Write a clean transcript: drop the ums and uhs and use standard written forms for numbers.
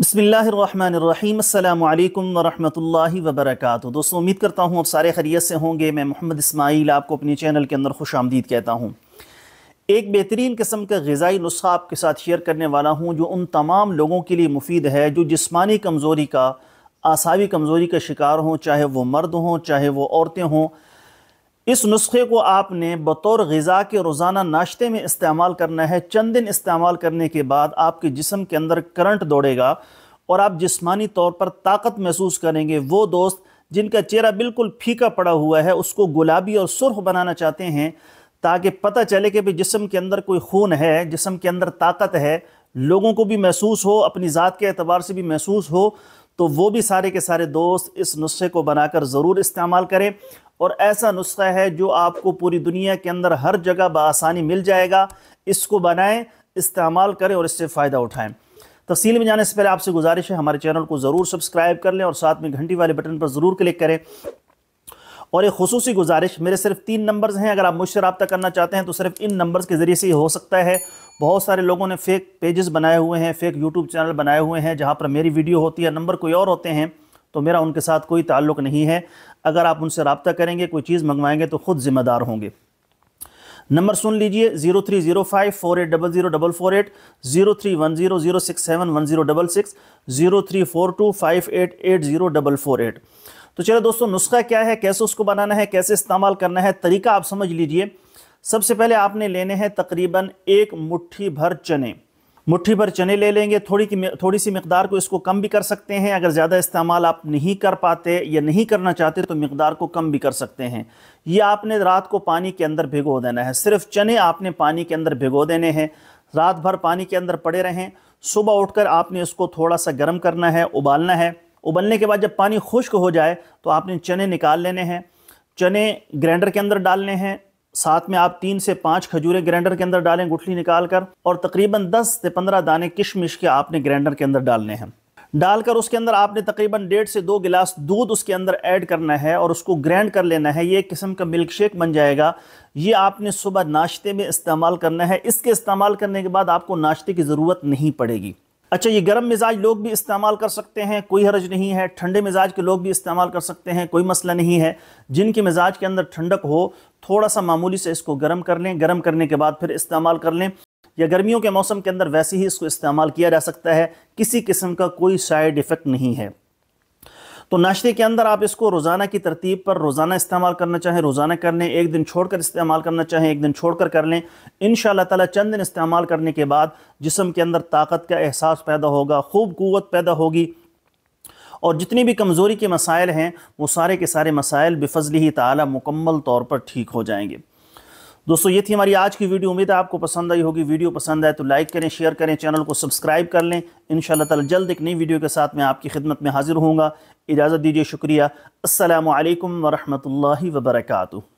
बिस्मिल्लाहिर्रहमानिर्रहीम अस्सलामु अलैकुम वरहमतुल्लाहि वबरकातुहू। दोस्तों, उम्मीद करता हूँ आप सारे खैरियत से होंगे। मैं मोहम्मद इस्माइल आपको अपने चैनल के अंदर खुश आमदीद कहता हूँ। एक बेहतरीन किस्म का ग़िज़ाई नुस्खा आपके साथ शेयर करने वाला हूँ जो उन तमाम लोगों के लिए मुफीद है जो जिस्मानी कमज़ोरी का, आसावी कमज़ोरी का शिकार हों, चाहे वो मर्द हों चाहे वो औरतें हों। इस नुस्खे को आपने बतौर ग़िज़ा के रोज़ाना नाश्ते में इस्तेमाल करना है। चंद दिन इस्तेमाल करने के बाद आपके जिस्म के अंदर करंट दौड़ेगा और आप जिस्मानी तौर पर ताकत महसूस करेंगे। वो दोस्त जिनका चेहरा बिल्कुल फीका पड़ा हुआ है उसको गुलाबी और सुर्ख बनाना चाहते हैं ताकि पता चले कि भाई जिस्म के अंदर कोई खून है, जिस्म के अंदर ताकत है, लोगों को भी महसूस हो, अपनी ज़ात के एतबार से भी महसूस हो। तो वो भी सारे के सारे दोस्त इस नुस्खे को बनाकर ज़रूर इस्तेमाल करें। और ऐसा नुस्खा है जो आपको पूरी दुनिया के अंदर हर जगह बआसानी मिल जाएगा। इसको बनाएं, इस्तेमाल करें और इससे फ़ायदा उठाएं। तफसील में जाने से पहले आपसे गुजारिश है हमारे चैनल को ज़रूर सब्सक्राइब कर लें और साथ में घंटी वाले बटन पर ज़रूर क्लिक करें। और एक खुसूसी गुजारिश, मेरे सिर्फ 3 नंबर्स हैं, अगर आप मुझसे रब्ता करना चाहते हैं तो सिर्फ इन नंबर्स के ज़रिए से ही हो सकता है। बहुत सारे लोगों ने फ़ेक पेजेस बनाए हुए हैं, फ़ेक यूट्यूब चैनल बनाए हुए हैं जहाँ पर मेरी वीडियो होती है, नंबर कोई और होते हैं, तो मेरा उनके साथ कोई ताल्लुक़ नहीं है। अगर आप उनसे रब्ता करेंगे, कोई चीज़ मंगवाएंगे तो ख़ुद ज़िम्मेदार होंगे। नंबर सुन लीजिए, 0305480044, 0310067106, 0342588044। तो चलिए दोस्तों, नुस्खा क्या है, कैसे उसको बनाना है, कैसे इस्तेमाल करना है, तरीका आप समझ लीजिए। सबसे पहले आपने लेने हैं तकरीबन 1 मुट्ठी भर चने। मुट्ठी भर चने ले लेंगे। थोड़ी सी मकदार को इसको कम भी कर सकते हैं, अगर ज़्यादा इस्तेमाल आप नहीं कर पाते या नहीं करना चाहते तो मकदार को कम भी कर सकते हैं। ये आपने रात को पानी के अंदर भिगो देना है। सिर्फ चने आपने पानी के अंदर भिगो देने हैं, रात भर पानी के अंदर पड़े रहें। सुबह उठकर आपने इसको थोड़ा सा गर्म करना है, उबालना है। उबलने के बाद जब पानी खुश्क हो जाए तो आपने चने निकाल लेने हैं। चने ग्राइंडर के अंदर डालने हैं। साथ में आप 3 से 5 खजूरें ग्राइंडर के अंदर डालें गुठली निकाल कर, और तकरीबन 10 से 15 दाने किशमिश के आपने ग्राइंडर के अंदर डालने हैं। डालकर उसके अंदर आपने तकरीबन 1.5 से 2 गिलास दूध उसके अंदर ऐड करना है और उसको ग्राइंड कर लेना है। ये एक किस्म का मिल्क शेक बन जाएगा। ये आपने सुबह नाश्ते में इस्तेमाल करना है। इसके इस्तेमाल करने के बाद आपको नाश्ते की ज़रूरत नहीं पड़ेगी। अच्छा, ये गर्म मिजाज लोग भी इस्तेमाल कर सकते हैं, कोई हर्ज नहीं है। ठंडे मिजाज के लोग भी इस्तेमाल कर सकते हैं, कोई मसला नहीं है। जिनके मिजाज के अंदर ठंडक हो, थोड़ा सा मामूली से इसको गर्म कर लें। गर्म करने के बाद फिर इस्तेमाल कर लें, या गर्मियों के मौसम के अंदर वैसे ही इसको इस्तेमाल किया जा सकता है। किसी किस्म का कोई साइड इफ़ेक्ट नहीं है। तो नाश्ते के अंदर आप इसको रोज़ाना की तरतीब पर रोज़ाना इस्तेमाल करना चाहें रोज़ाना कर लें, एक दिन छोड़कर इस्तेमाल करना चाहें एक दिन छोड़कर कर लें। इंशाअल्लाह ताला चंद दिन इस्तेमाल करने के बाद जिस्म के अंदर ताकत का एहसास पैदा होगा, खूब क़ुव्वत पैदा होगी और जितनी भी कमज़ोरी के मसाइल हैं वो सारे के सारे मसाइल बिफ़ज़्लिही ताला मुकम्मल तौर पर ठीक हो जाएंगे। दोस्तों, ये थी हमारी आज की वीडियो। उम्मीद है आपको पसंद आई होगी। वीडियो पसंद आए तो लाइक करें, शेयर करें, चैनल को सब्सक्राइब कर लें। इंशाअल्लाह ताला जल्द एक नई वीडियो के साथ मैं आपकी खिदमत में हाजिर होऊंगा। इजाज़त दीजिए, शुक्रिया। अस्सलामु अलैकुम वरहमतुल्लाहि वबरकातुहू।